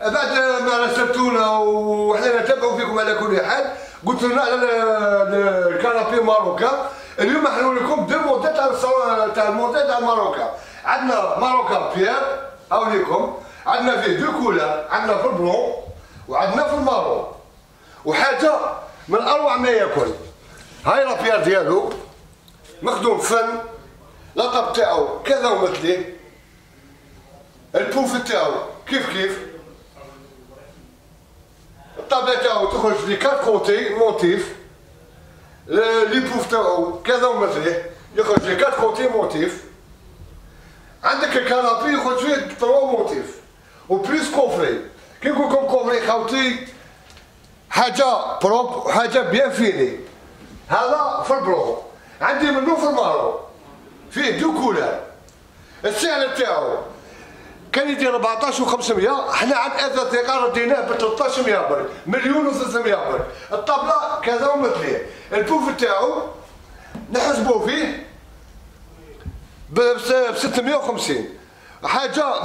بعد ما راسلتونا وحنا نتابعوا فيكم على كل حال، قلت لنا على الكنابي ماروكا. اليوم نحلو لكم دو موديل تاع الصالون تاع الموديل تاع ماروكا. عندنا ماروكا بيير، هاو ليكم، عندنا فيه دو كولا، عندنا في البلون وعندنا في المارون، وحاجه من اروع ما ياكل. هاي لابيير ديالو مخدوم فن، لطب تاعو كذا ومثليه، البوف تاعو كيف كيف، الطابله تاعو تخرج لي كات كوتي موتيف، لي بوف تاعو كذا ومثليه، يخرج لي كات كوتي موتيف. عندك الكنابي يخرج فيه تروا موتيف وبليس كوفري. كي نقول لكم كوفري خاوتي حاجه بروب، حاجه بيان فيني. هذا في البرو، عندي منو في المارو، فيه دو كولار. السعر تاعو كان يدير 14 و500، حنا عند أثاث الثقة رديناه ب 1300 برك، مليون و300 برك. الطابله كذا ومثليه، البوف تاعو نحسبو فيه ب 650. حاجه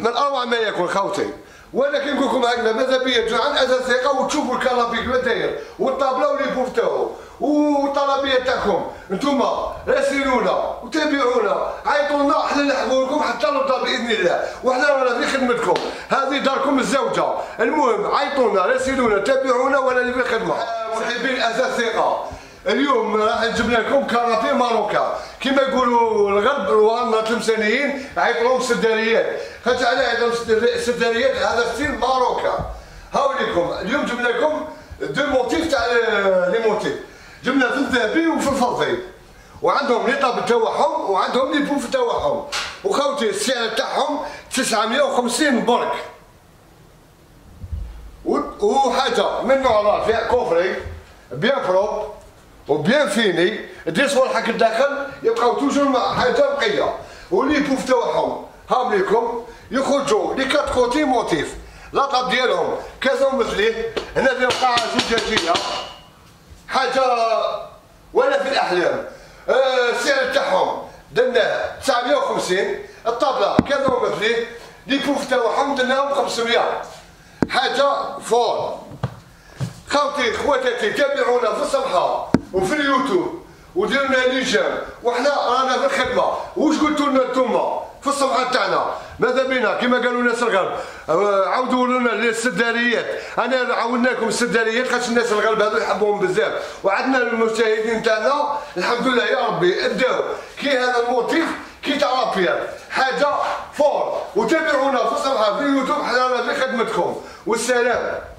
من اروع ما ياكل خوتي. وانا كي نقول لكم هكذا ماذا بيا تجوا عند أثاث الثقة وتشوفوا الكنابي كيما داير، والطابله ولي بوف تاعو، والطلبيه تاعكم. نتوما راسلونا وتابعونا، عيطولنا، حنا نحبوا لكم حتى نرضى باذن الله، وحنا رانا في خدمتكم، هذه داركم الزوجه. المهم عيطولنا، راسلونا، تابعونا، وانا اللي في الخدمه. محبين أثاث الثقة، اليوم راح نجيب لكم كنابي ماروكا. كما يقولوا الغرب الوهرنا التلمسانيين عيطولهم السداريات، خاطر علاه عندهم السداريات، هذا ستيل ماروكا. هاو ليكم اليوم جبنا لكم دو موتيف تاع لي موتيف، جبنا في الذهبي وفي الفضي، وعندهم لي طاب تاعهم وعندهم لي بوف تاعهم. وخاوتي السعر تاعهم 950 برك، وحاجه من نوع راه فيها كوفري بيان بروب وبيان فيني، ديس روحك الداخل يبقاو توجور مع حاجه بقيه. ولي بوف تاعهم هاهم ليكم، يخرجوا لي كات كوتي موتيف، لاطاب ديالهم كذا ومثليه. هنا فيهم قاعه زجاجيه، حاجه ولا في الاحلام. السعر تاعهم درناه 950، الطابله كذا ومثليه، لي بوف تاعهم درناهم 500. حاجه فور. خوتي خواتاتي تابعونا في الصفحه وفي اليوتيوب وديروا لنا ليجام، وحنا رانا في الخدمه. واش قلتوا لنا نتوما في الصفحه تاعنا؟ ماذا بينا كما قالوا لنا الغرب، عاودوا لنا للسداريات. انا عاودنا لكم السداريات خاطر الناس الغرب هذو يحبوهم بزاف، وعندنا المشاهدين تاعنا الحمد لله يا ربي اداو كي هذا الموتيف كي تاع لابيير، حاجه فور. وتابعونا في الصفحه في اليوتيوب، حنا رانا في خدمتكم. والسلام.